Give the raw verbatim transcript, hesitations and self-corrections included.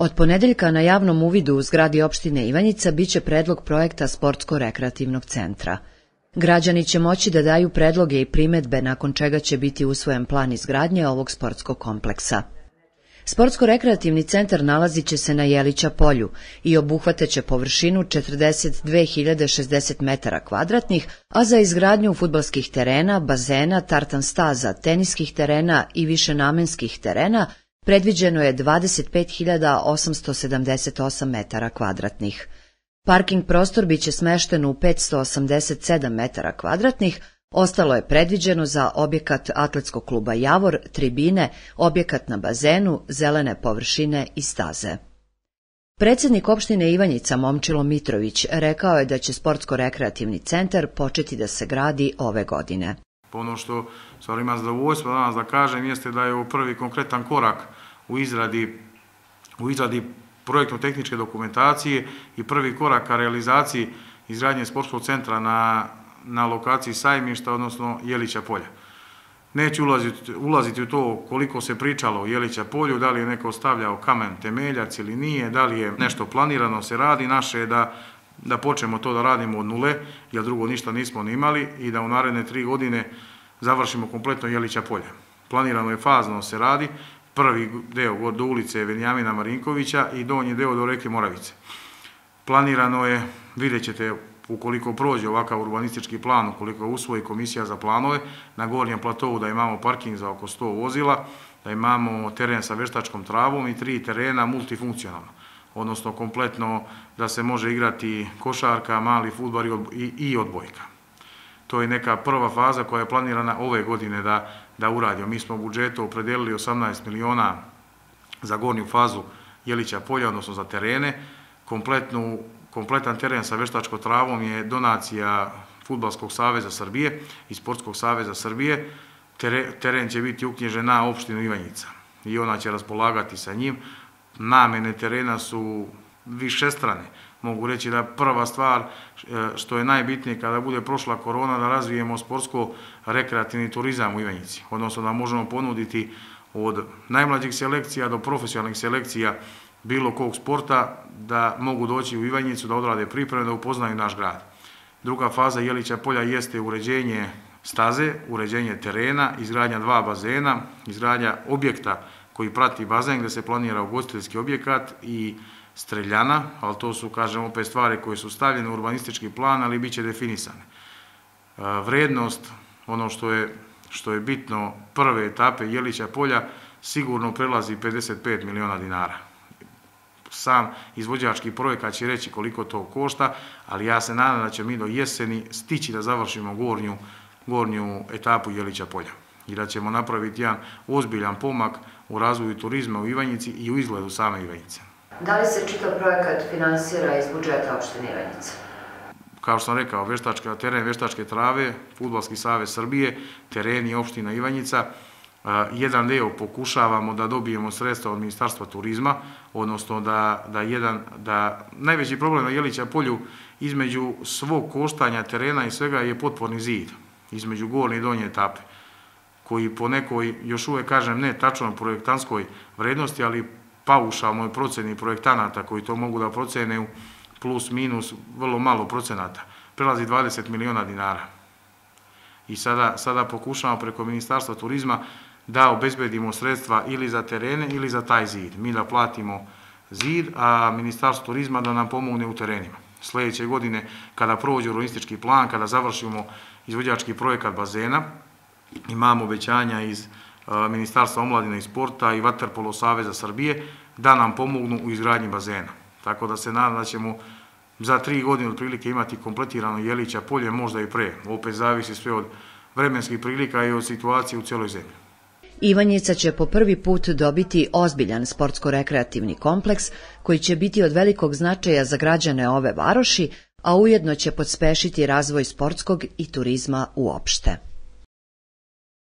Od ponedeljka na javnom uvidu u zgradi opštine Ivanjica biće predlog projekta sportsko-rekreativnog centra. Građani će moći da daju predloge i primedbe, nakon čega će biti usvojen plan izgradnje ovog sportskog kompleksa. Sportsko-rekreativni centar nalazit će se na Jelića polju i obuhvateće površinu četrdeset dve hiljade šezdeset metara kvadratnih, a za izgradnju fudbalskih terena, bazena, tartan staza, teniskih terena i višenamenskih terena predviđeno je dvadeset pet hiljada osamsto sedamdeset osam metara kvadratnih. Parking prostor biće smešten u petsto osamdeset sedam metara kvadratnih, ostalo je predviđeno za objekat atletskog kluba Javor, tribine, objekat na bazenu, zelene površine i staze. Predsjednik opštine Ivanjica Momčilo Mitrović rekao je da će sportsko-rekreativni centar početi da se gradi ove godine. Ono što stvarno imam zadovoljstvo danas da kažem jeste da je ovo prvi konkretan korak u izradi, u izradi projektno-tehničke dokumentacije i prvi korak ka realizaciji izgradnje sportskog centra na, na lokaciji sajmišta, odnosno Jelića polja. Neću ulaziti, ulaziti u to koliko se pričalo o Jelića polju, da li je neko stavljao kamen temeljac ili nije, da li je nešto planirano se radi, naše je da da počnemo to da radimo od nule, jer drugo ništa nismo ni imali, i da u naredne tri godine završimo kompletno Jelića polja. Planirano je fazno se radi, prvi deo do ulice Venjamina Marinkovića i donji deo do reke Moravice. Planirano je, vidjet ćete ukoliko prođe ovakav urbanistički plan, ukoliko usvoji komisija za planove, na gornjem platovu da imamo parking za oko sto vozila, da imamo teren sa veštačkom travom i tri terena multifunkcionalna, odnosno kompletno da se može igrati košarka, mali fudbal i odbojka. To je neka prva faza koja je planirana ove godine da, da uradimo. Mi smo u budžetu opredelili osamnaest miliona za gornju fazu Jelića polja, odnosno za terene. Kompletnu, kompletan teren sa veštačkom travom je donacija Fudbalskog saveza Srbije i Sportskog saveza Srbije. Teren će biti uknjižen na opštinu Ivanjica i ona će raspolagati sa njim. Namene terena su više strane. Mogu reći da prva stvar što je najbitnije kada bude prošla korona, da razvijemo sportsko-rekreativni turizam u Ivanjici, odnosno da možemo ponuditi od najmlađih selekcija do profesionalnih selekcija bilo kog sporta da mogu doći u Ivanjicu, da odrade pripreme, da upoznaju naš grad. Druga faza Jelića polja jeste uređenje staze, uređenje terena, izgradnja dva bazena, izgradnja objekta koji prati bazen gdje se planira ugostiteljski objekat i streljana, ali to su, kažem, opet stvari koje su stavljene u urbanistički plan, ali bit će definisane. Vrijednost, ono što je, što je bitno, prve etape Jelića polja sigurno prelazi pedeset pet miliona dinara. Sam izvođački projekat će reći koliko to košta, ali ja se nadam da ćemo mi do jeseni stići da završimo gornju, gornju etapu Jelića polja i da ćemo napraviti jedan ozbiljan pomak u razvoju turizma u Ivanjici i u izgledu same Ivanjice. Da li se čitav projekat finansira iz budžeta opštine Ivanjica? Kao što sam rekao, veštačka, teren veštačke trave, Fudbalski savez Srbije, tereni opština Ivanjica. Jedan deo pokušavamo da dobijemo sredstva od Ministarstva turizma, odnosno da, da, jedan, da najveći problem na Jelića polju između svog koštanja terena i svega je potporni zid, između gornje i donje etape, koji po nekoj, još uvijek kažem, ne tačnoj projektanskoj vrednosti, ali paušalnoj proceni projektanata koji to mogu da procene u plus, minus, vrlo malo procenata, prelazi dvadeset miliona dinara. I sada, sada pokušamo preko Ministarstva turizma da obezbedimo sredstva ili za terene ili za taj zid. Mi da platimo zid, a Ministarstvo turizma da nam pomogne u terenima. Sljedeće godine, kada prođe urbanistički plan, kada završimo izvođački projekat bazena, imamo obećanja iz Ministarstva omladine i sporta i Vaterpolo saveza Srbije da nam pomognu u izgradnji bazena. Tako da se nadam da ćemo za tri godine otprilike imati kompletirano Jelića polje, možda i pre. Opet zavisi sve od vremenskih prilika i od situacije u cijeloj zemlji. Ivanjica će po prvi put dobiti ozbiljan sportsko-rekreativni kompleks koji će biti od velikog značaja za građane ove varoši, a ujedno će pospešiti razvoj sportskog i turizma uopšte.